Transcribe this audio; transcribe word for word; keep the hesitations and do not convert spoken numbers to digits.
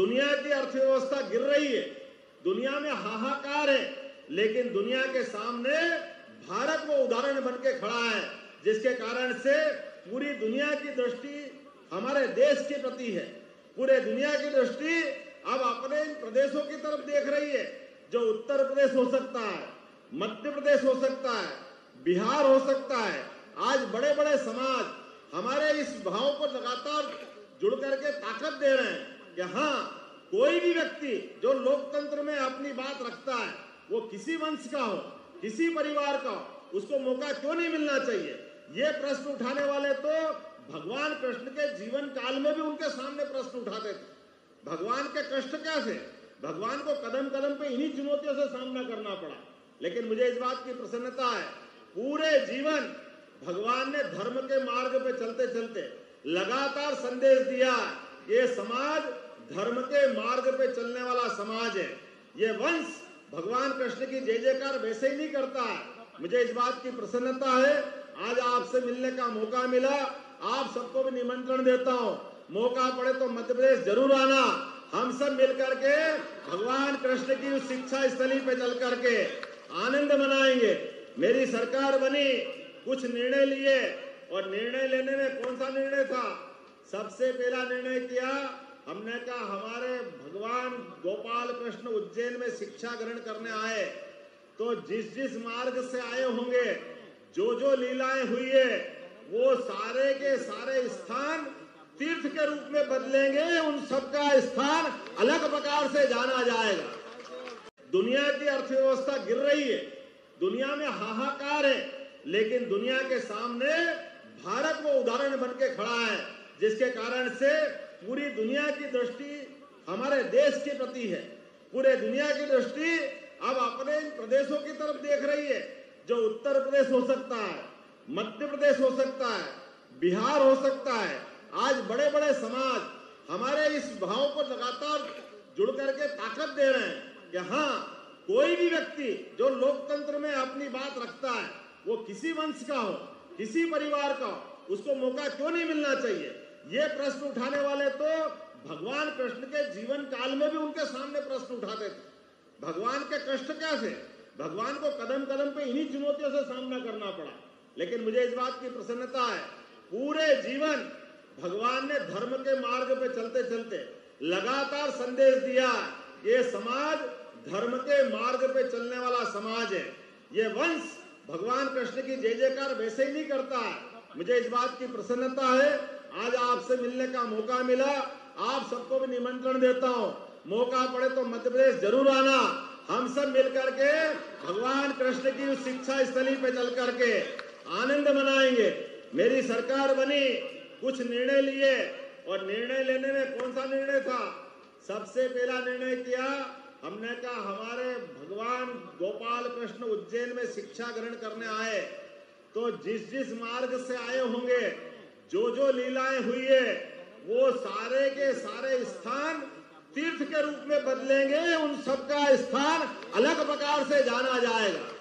दुनिया की अर्थव्यवस्था गिर रही है, दुनिया में हाहाकार है, लेकिन दुनिया के सामने भारत वो उदाहरण बन के खड़ा है जिसके कारण से पूरी दुनिया की दृष्टि हमारे देश के प्रति है। पूरे दुनिया की दृष्टि अब अपने इन प्रदेशों की तरफ देख रही है जो उत्तर प्रदेश हो सकता है, मध्य प्रदेश हो सकता है, बिहार हो सकता है। आज बड़े बड़े समाज हमारे इस भाव को लगातार जुड़ करके ताकत दे रहे हैं कि हाँ, कोई भी व्यक्ति जो लोकतंत्र में अपनी बात रखता है, वो किसी वंश का हो, किसी परिवार का हो, उसको मौका क्यों नहीं मिलना चाहिए। ये प्रश्न उठाने वाले तो भगवान कृष्ण के जीवन काल में भी उनके सामने प्रश्न उठाते थे। भगवान के कष्ट क्या थे, भगवान को कदम कदम पे इन्हीं चुनौतियों से सामना करना पड़ा। लेकिन मुझे इस बात की प्रसन्नता है, पूरे जीवन भगवान ने धर्म के मार्ग पे चलते चलते लगातार संदेश दिया, ये समाज धर्म के मार्ग पे चलने वाला समाज है। ये वंश भगवान कृष्ण की जय जयकार वैसे ही नहीं करता है। मुझे इस बात की प्रसन्नता है, आज आपसे मिलने का मौका मिला। आप सबको भी निमंत्रण देता हूँ, मौका पड़े तो मध्य प्रदेश जरूर आना। हम सब मिलकर के भगवान कृष्ण की उस शिक्षा स्थली पे चल करके आनंद मनाएंगे। मेरी सरकार बनी, कुछ निर्णय लिए, और निर्णय लेने में कौन सा निर्णय था, सबसे पहला निर्णय किया हमने, कहा हमारे भगवान गोपाल कृष्ण उज्जैन में शिक्षा ग्रहण करने आए तो जिस जिस मार्ग से आए होंगे, जो जो लीलाएं हुई है, वो सारे के सारे स्थान तीर्थ के रूप में बदलेंगे। उन सबका स्थान अलग प्रकार से जाना जाएगा। दुनिया की अर्थव्यवस्था गिर रही है, दुनिया में हाहाकार है, लेकिन दुनिया के सामने भारत वो उदाहरण बन के खड़ा है जिसके कारण से पूरी दुनिया की दृष्टि हमारे देश के प्रति है। पूरे दुनिया की दृष्टि अब अपने इन प्रदेशों की तरफ देख रही है जो उत्तर प्रदेश हो सकता है, मध्य प्रदेश हो सकता है, बिहार हो सकता है। आज बड़े बड़े समाज हमारे इस भाव को लगातार जुड़ करके ताकत दे रहे हैं कि हाँ, कोई भी व्यक्ति जो लोकतंत्र में अपनी बात रखता है, वो किसी वंश का हो, किसी परिवार का हो, उसको मौका क्यों नहीं मिलना चाहिए। ये प्रश्न उठाने वाले तो भगवान कृष्ण के जीवन काल में भी उनके सामने प्रश्न उठाते थे। भगवान के कष्ट क्या थे, भगवान को कदम कदम पे इन्हीं चुनौतियों से सामना करना पड़ा। लेकिन मुझे इस बात की प्रसन्नता है, पूरे जीवन भगवान ने धर्म के मार्ग पे चलते चलते लगातार संदेश दिया, ये समाज धर्म के मार्ग पे चलने वाला समाज है। ये वंश भगवान कृष्ण की जय जयकार वैसे ही नहीं करता है। मुझे इस बात की प्रसन्नता है, आज आपसे मिलने का मौका मिला। आप सबको भी निमंत्रण देता हूँ, मौका पड़े तो मध्य प्रदेश जरूर आना। हम सब मिलकर के भगवान कृष्ण की उस शिक्षा स्थली पे चल करके आनंद मनाएंगे। मेरी सरकार बनी, कुछ निर्णय लिए, और निर्णय लेने में कौन सा निर्णय था, सबसे पहला निर्णय किया हमने, कहा हमारे भगवान गोपाल कृष्ण उज्जैन में शिक्षा ग्रहण करने आए तो जिस जिस मार्ग से आए होंगे, जो जो लीलाएं हुई है, वो सारे के सारे स्थान तीर्थ के रूप में बदलेंगे। उन सबका स्थान अलग प्रकार से जाना जाएगा।